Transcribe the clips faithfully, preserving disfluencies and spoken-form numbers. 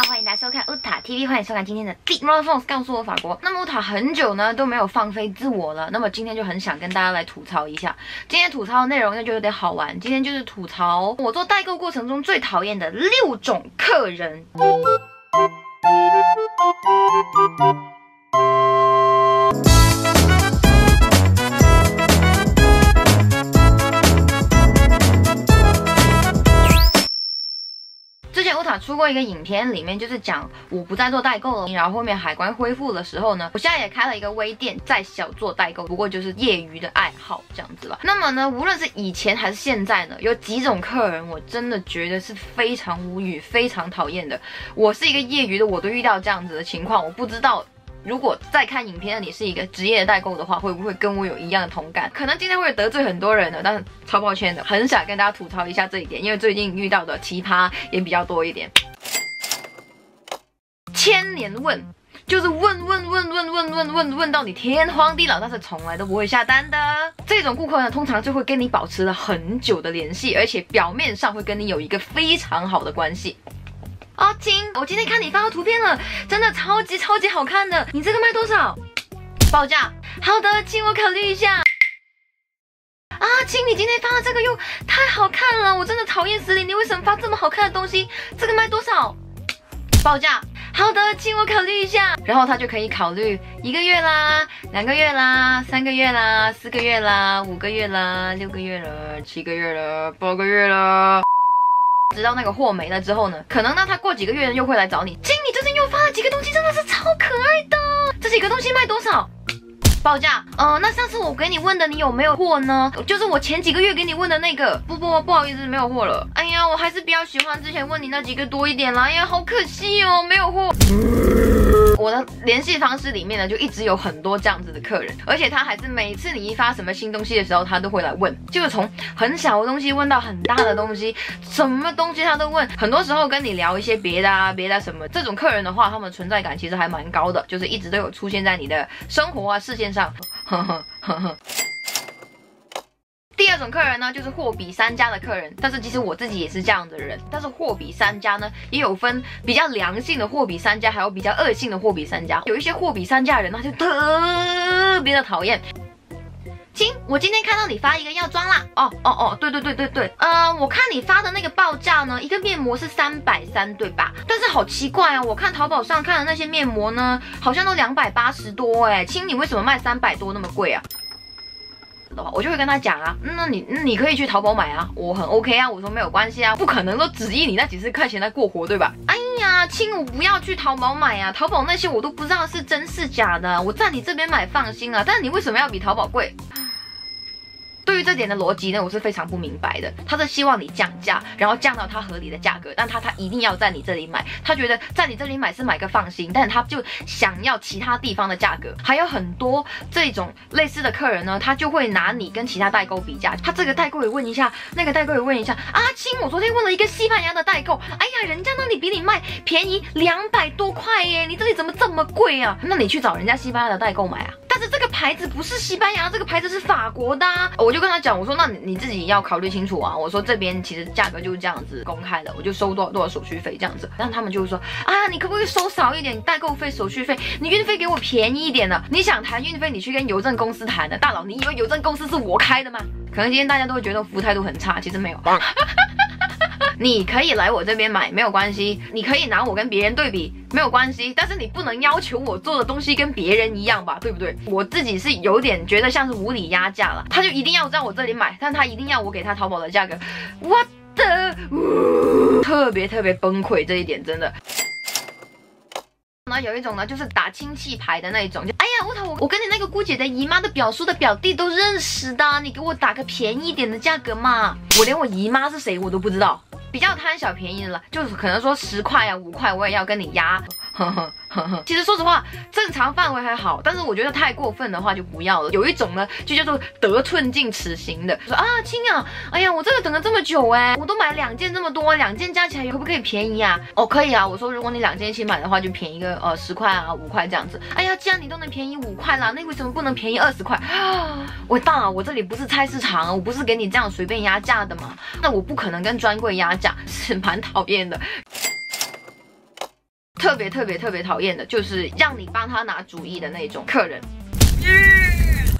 家好，欢迎大家收看 Uta T V， 欢迎收看今天的 The Motherphones 告诉我法国。那么 Uta 很久呢都没有放飞自我了，那么今天就很想跟大家来吐槽一下。今天吐槽的内容那就有点好玩，今天就是吐槽我做代购过程中最讨厌的六种客人。出过一个影片，里面就是讲我不再做代购了，然后后面海关恢复的时候呢，我现在也开了一个微店，在小做代购，不过就是业余的爱好这样子吧。那么呢，无论是以前还是现在呢，有几种客人我真的觉得是非常无语、非常讨厌的。我是一个业余的，我都遇到这样子的情况，我不知道。 如果在看影片的你是一个职业代购的话，会不会跟我有一样的同感？可能今天会得罪很多人的，但是超抱歉的，很想跟大家吐槽一下这一点，因为最近遇到的奇葩也比较多一点。千年问，就是问问问问问问问问到你天荒地老，但是从来都不会下单的这种顾客呢，通常就会跟你保持了很久的联系，而且表面上会跟你有一个非常好的关系。 哦，亲，我今天看你发的图片了，真的超级超级好看的。你这个卖多少？报价。好的，亲，我考虑一下。啊，亲，你今天发的这个又太好看了，我真的讨厌死你！你为什么发这么好看的东西？这个卖多少？报价。好的，亲，我考虑一下。然后他就可以考虑一个月啦，两个月啦，三个月啦，四个月啦，五个月啦，六个月了，七个月了，八个月了。 直到那个货没了之后呢，可能呢，他过几个月又会来找你。亲，你最近又发了几个东西，真的是超可爱的。这几个东西卖多少？报价。呃，那上次我给你问的，你有没有货呢？就是我前几个月给你问的那个。不不，不好意思，没有货了。哎呀，我还是比较喜欢之前问你那几个多一点啦。哎呀，好可惜哦，没有货。我的联系方式里面呢，就一直有很多这样子的客人，而且他还是每次你一发什么新东西的时候，他都会来问，就是从很小的东西问到很大的东西，什么东西他都问。很多时候跟你聊一些别的啊、别的什么，这种客人的话，他们存在感其实还蛮高的，就是一直都有出现在你的生活啊、视线上。呵呵呵呵。 第二种客人呢，就是货比三家的客人，但是其实我自己也是这样的人。但是货比三家呢，也有分比较良性的货比三家，还有比较恶性的货比三家。有一些货比三家的人，他就特别的讨厌。亲，我今天看到你发一个药妆啦，哦哦哦，对对对对对，呃，我看你发的那个报价呢，一个面膜是三百三，对吧？但是好奇怪啊，我看淘宝上看的那些面膜呢，好像都两百八十多哎，亲，你为什么卖三百多那么贵啊？ 的话，我就会跟他讲啊，那你你可以去淘宝买啊，我很 OK 啊，我说没有关系啊，不可能都只依你那几十块钱来过活，对吧？哎呀，亲，我不要去淘宝买啊，淘宝那些我都不知道是真是假的，我在你这边买放心啊，但你为什么要比淘宝贵？ 对于这点的逻辑呢，我是非常不明白的。他是希望你降价，然后降到他合理的价格，但他他一定要在你这里买，他觉得在你这里买是买个放心，但他就想要其他地方的价格。还有很多这种类似的客人呢，他就会拿你跟其他代购比价，他这个代购也问一下，那个代购也问一下啊，亲，我昨天问了一个西班牙的代购，哎呀，人家那里比你卖便宜两百多块耶，你这里怎么这么贵啊？那你去找人家西班牙的代购买啊。 但是这个牌子不是西班牙，这个牌子是法国的、啊。我就跟他讲，我说那你自己要考虑清楚啊。我说这边其实价格就是这样子公开的，我就收多少多少手续费这样子。但他们就会说，啊，你可不可以收少一点？你代购费、手续费，你运费给我便宜一点呢、啊？你想谈运费，你去跟邮政公司谈的。大佬，你以为邮政公司是我开的吗？可能今天大家都会觉得服务态度很差，其实没有。你可以来我这边买，没有关系。你可以拿我跟别人对比。 没有关系，但是你不能要求我做的东西跟别人一样吧，对不对？我自己是有点觉得像是无理压价了，他就一定要在我这里买，但他一定要我给他淘宝的价格，我的、呃、特别特别崩溃，这一点真的。 那有一种呢，就是打亲戚牌的那一种，就哎呀，我操，我跟你那个姑姐的姨妈的表叔的表弟都认识的，你给我打个便宜一点的价格嘛！我连我姨妈是谁我都不知道，比较贪小便宜的了，就是可能说十块呀、五块我也要跟你压。呵呵呵呵，其实说实话，正常范围还好，但是我觉得太过分的话就不要了。有一种呢，就叫做得寸进尺型的，说啊亲啊，哎呀，我这个等了这么久哎、欸，我都买两件这么多，两件加起来可不可以便宜啊？哦，可以啊，我说如果你两件一起买的话，就便宜一个。 呃，十块啊，五块这样子。哎呀，既然你都能便宜五块啦，那为什么不能便宜二十块？啊，我大佬，我这里不是菜市场，我不是给你这样随便压价的嘛。那我不可能跟专柜压价，是蛮讨厌的。特别特别特别讨厌的就是让你帮他拿主意的那种客人，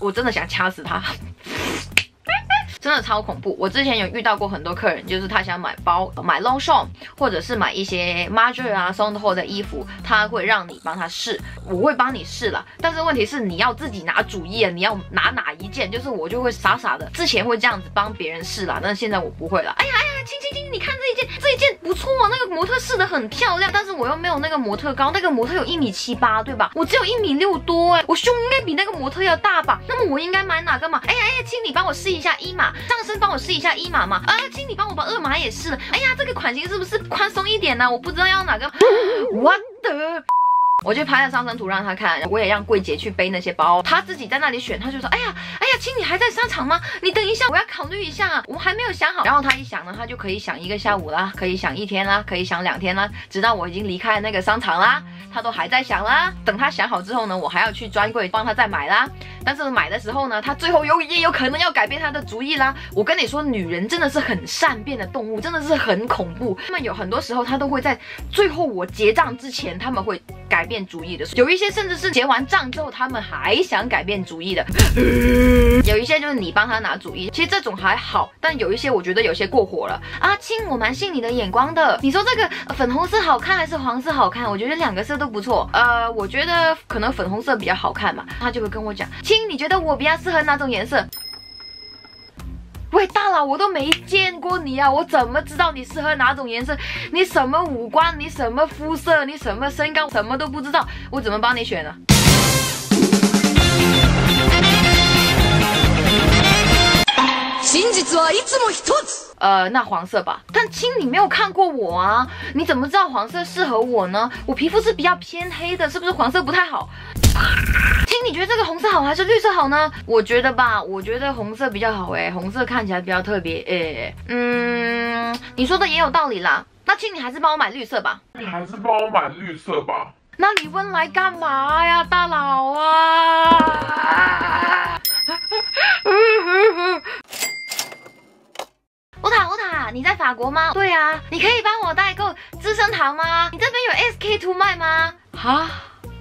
我真的想掐死他。真的超恐怖！我之前有遇到过很多客人，就是他想买包、买 Longchamp 或者是买一些 Marjorie 啊、Saint Laurent 的衣服，他会让你帮他试，我会帮你试了。但是问题是你要自己拿主意啊，你要拿哪一件？就是我就会傻傻的，之前会这样子帮别人试啦，但是现在我不会了。哎呀哎呀，亲亲亲，你看这一件，这一件不错，那个模特试的很漂亮，但是我又没有那个模特高，那个模特有一米七八，对吧？我只有一米六多哎、欸，我胸应该比那个模特要大吧？那么我应该买哪个码？哎呀哎呀，亲，你帮我试一下一码。 上身帮我试一下一码嘛，啊，亲，你帮我把二码也试了。哎呀，这个款型是不是宽松一点呢、啊？我不知道要哪个。What the？ 我就拍了上身图让他看，我也让柜姐去背那些包，他自己在那里选。他就说，哎呀，哎呀，亲，你还在商场吗？你等一下，我要考虑一下，我还没有想好。然后他一想呢，他就可以想一个下午啦，可以想一天啦，可以想两天啦，直到我已经离开那个商场啦，他都还在想啦。等他想好之后呢，我还要去专柜帮他再买啦。 但是买的时候呢，他最后有也有可能要改变他的主意啦。我跟你说，女人真的是很善变的动物，真的是很恐怖。那么有很多时候，她都会在最后我结账之前，他们会改变主意的。有一些甚至是结完账之后，他们还想改变主意的。有一些就是你帮他拿主意，其实这种还好，但有一些我觉得有些过火了啊，亲，我蛮信你的眼光的。你说这个粉红色好看还是黄色好看？我觉得两个色都不错。呃，我觉得可能粉红色比较好看嘛，他就会跟我讲，亲。 你觉得我比较适合哪种颜色？喂，大佬，我都没见过你啊，我怎么知道你适合哪种颜色？你什么五官，你什么肤色，你什么身高，什么都不知道，我怎么帮你选呢、啊？ 呃，那黄色吧。但亲，你没有看过我啊，你怎么知道黄色适合我呢？我皮肤是比较偏黑的，是不是黄色不太好？亲，你觉得这个红色好还是绿色好呢？我觉得吧，我觉得红色比较好哎，红色看起来比较特别哎。嗯，你说的也有道理啦。那亲，你还是帮我买绿色吧。你还是帮我买绿色吧。那你问来干嘛呀，大佬啊？乌塔乌塔，你在法国吗？对啊，你可以帮我代购资生堂吗？你这边有 S K 二 卖吗？哈，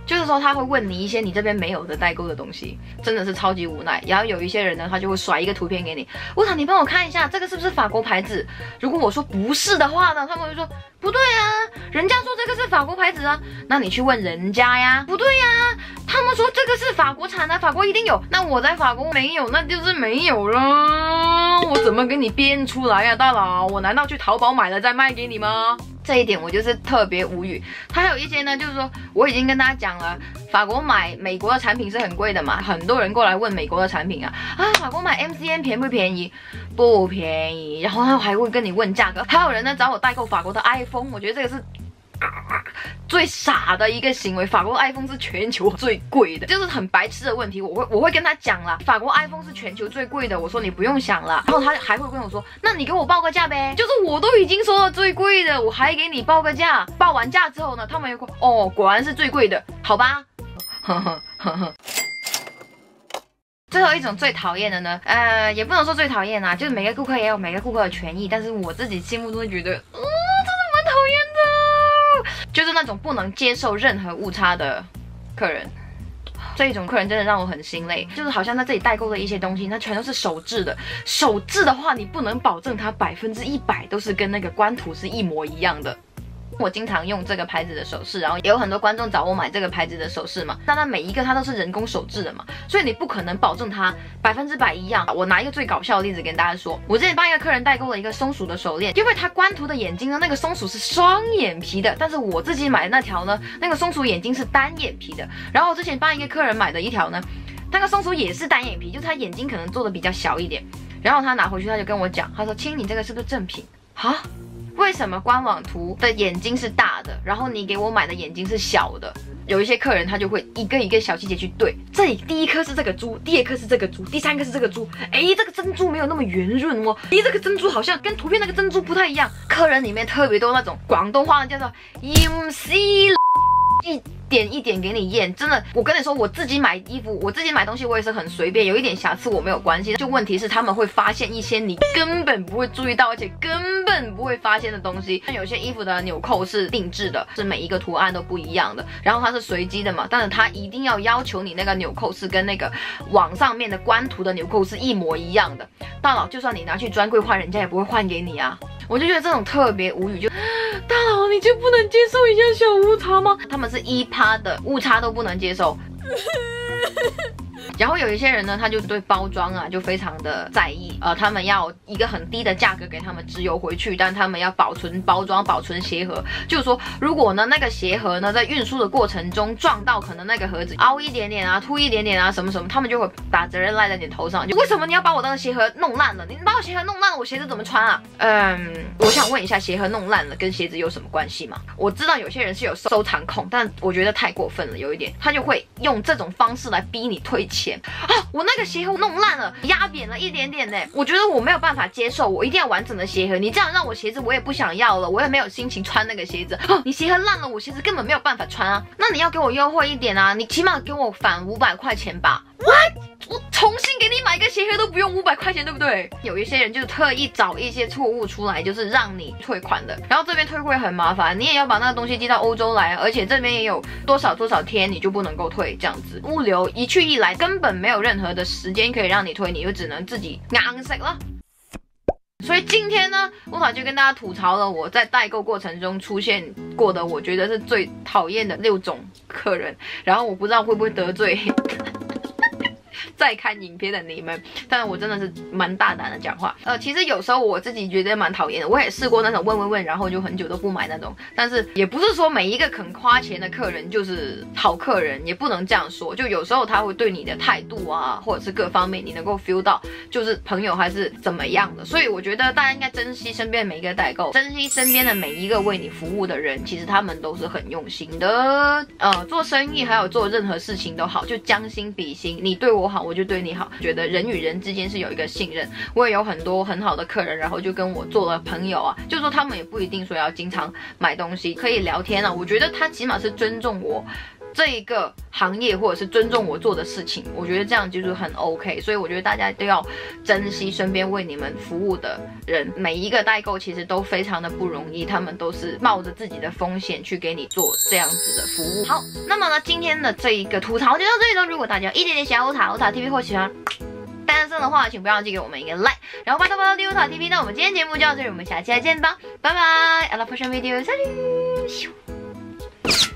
就是说他会问你一些你这边没有的代购的东西，真的是超级无奈。然后有一些人呢，他就会甩一个图片给你，乌塔，你帮我看一下这个是不是法国牌子？如果我说不是的话呢，他们会说不对啊，人家说这个是法国牌子啊，那你去问人家呀，不对呀、啊，他们说这个是法国产的，法国一定有，那我在法国没有，那就是没有了。 我怎么给你编出来呀、啊，大佬？我难道去淘宝买了再卖给你吗？这一点我就是特别无语。还有一些呢，就是说我已经跟大家讲了，法国买美国的产品是很贵的嘛，很多人过来问美国的产品啊啊，法国买 M C M 便不便宜？不便宜。然后他还会跟你问价格。还有人呢找我代购法国的 iPhone， 我觉得这个是。 最傻的一个行为，法国 iPhone 是全球最贵的，就是很白痴的问题。我会我会跟他讲啦，法国 iPhone 是全球最贵的，我说你不用想了。然后他还会跟我说，那你给我报个价呗。就是我都已经说了最贵的，我还给你报个价。报完价之后呢，他们又说，哦，果然是最贵的，好吧。呵呵呵呵。 最后一种最讨厌的呢，呃，也不能说最讨厌啊，就是每个顾客也有每个顾客的权益，但是我自己心目中觉得，嗯。 就是那种不能接受任何误差的客人，这种客人真的让我很心累。就是好像在这里代购的一些东西，那全都是手制的。手制的话，你不能保证它百分之一百都是跟那个官图是一模一样的。 我经常用这个牌子的首饰，然后也有很多观众找我买这个牌子的首饰嘛。但它每一个它都是人工手制的嘛，所以你不可能保证它百分之百一样。我拿一个最搞笑的例子跟大家说，我之前帮一个客人代购了一个松鼠的手链，因为它官图的眼睛呢，那个松鼠是双眼皮的，但是我自己买的那条呢，那个松鼠眼睛是单眼皮的。然后我之前帮一个客人买的一条呢，那个松鼠也是单眼皮，就是它眼睛可能做的比较小一点。然后他拿回去他就跟我讲，他说：“亲，你这个是不是正品？啊？” 为什么官网图的眼睛是大的，然后你给我买的眼睛是小的？有一些客人他就会一个一个小细节去对，这里第一颗是这个珠，第二颗是这个珠，第三颗是这个珠。哎，这个珍珠没有那么圆润哦，咦，这个珍珠好像跟图片那个珍珠不太一样。客人里面特别多那种广东话叫做 M C M。一点一点给你验。真的，我跟你说，我自己买衣服，我自己买东西，我也是很随便，有一点瑕疵我没有关系。就问题是他们会发现一些你根本不会注意到，而且根本不会发现的东西。像有些衣服的纽扣是定制的，是每一个图案都不一样的，然后它是随机的嘛，但是它一定要要求你那个纽扣是跟那个网上面的官图的纽扣是一模一样的。大佬，就算你拿去专柜换，人家也不会换给你啊。我就觉得这种特别无语，就大佬你就不能接受一下小误差吗？他们是一趴的误差都不能接受。然后有一些人呢，他就对包装啊就非常的在意，呃，他们要一个很低的价格给他们直邮回去，但他们要保存包装、保存鞋盒。就是说，如果呢那个鞋盒呢在运输的过程中撞到可能那个盒子凹一点点啊、凸一点点啊什么什么，他们就会把责任赖在你头上。就为什么你要把我的鞋盒弄烂了？你把我鞋盒弄烂了，我鞋子怎么穿啊？嗯，我想问一下，鞋盒弄烂了跟鞋子有什么关系吗？我知道有些人是有收藏控，但我觉得太过分了，有一点，他就会用这种方式来逼你退钱。啊！我那个鞋盒弄烂了，压扁了一点点呢、欸。我觉得我没有办法接受，我一定要完整的鞋盒。你这样让我鞋子，我也不想要了，我也没有心情穿那个鞋子。哦、你鞋盒烂了，我鞋子根本没有办法穿啊。那你要给我优惠一点啊，你起码给我返五百块钱吧。What？ 我重新给你买个鞋盒都不用五百块钱，对不对？有一些人就是特意找一些错误出来，就是让你退款的。然后这边退会很麻烦，你也要把那个东西寄到欧洲来，而且这边也有多少多少天你就不能够退，这样子物流一去一来，根本没有任何的时间可以让你退，你就只能自己硬食了。所以今天呢，我早就跟大家吐槽了我在代购过程中出现过的，我觉得是最讨厌的六种客人。然后我不知道会不会得罪在看影片的你们，但是我真的是蛮大胆的讲话。呃，其实有时候我自己觉得蛮讨厌的，我也试过那种问问问，然后就很久都不买那种。但是也不是说每一个肯花钱的客人就是好客人，也不能这样说。就有时候他会对你的态度啊，或者是各方面，你能够 feel 到，就是朋友还是怎么样的。所以我觉得大家应该珍惜身边每一个代购，珍惜身边的每一个为你服务的人，其实他们都是很用心的。呃，做生意还有做任何事情都好，就将心比心，你对我好，我就对你好，觉得人与人之间是有一个信任。我也有很多很好的客人，然后就跟我做了朋友啊，就说他们也不一定说要经常买东西，可以聊天啊。我觉得他起码是尊重我这一个行业，或者是尊重我做的事情，我觉得这样就是很 OK。所以我觉得大家都要珍惜身边为你们服务的人，每一个代购其实都非常的不容易，他们都是冒着自己的风险去给你做这样子的服务。好，那么呢，今天的这一个吐槽就到这里了。如果大家有一点点小塔欧塔 T V 或喜欢单身的话，请不要忘记给我们一个 like， 然后拜托拜托 欧塔 T V。那我们今天节目就到这里，我们下期再见吧，拜拜 ，à la prochaine vidéo， salut。